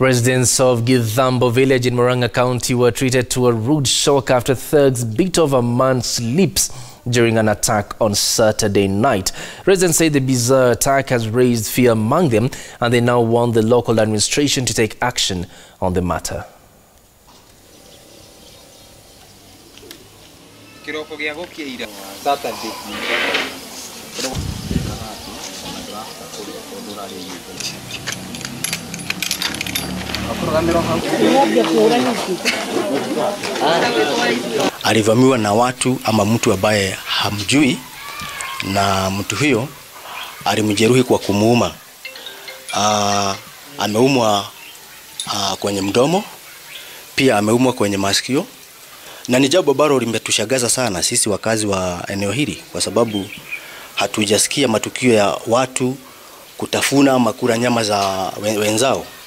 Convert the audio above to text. Residents of Githambo village in Murang'a County were treated to a rude shock after thugs beat off a man's lips during an attack on Saturday night. Residents say the bizarre attack has raised fear among them, and they now want the local administration to take action on the matter. Alivamiwa na watu ama mtu ambaye hamjui, na mtu huyo alimjeruhi kwa kumuuma. Ameumwa kwenye mdomo, pia ameumwa kwenye masikio, na ni jambo ambalo limetushagaza sana sisi wakazi wa eneo hili, kwa sababu hatujasikia matukio ya watu kutafuna ama kula nyama za wenzao.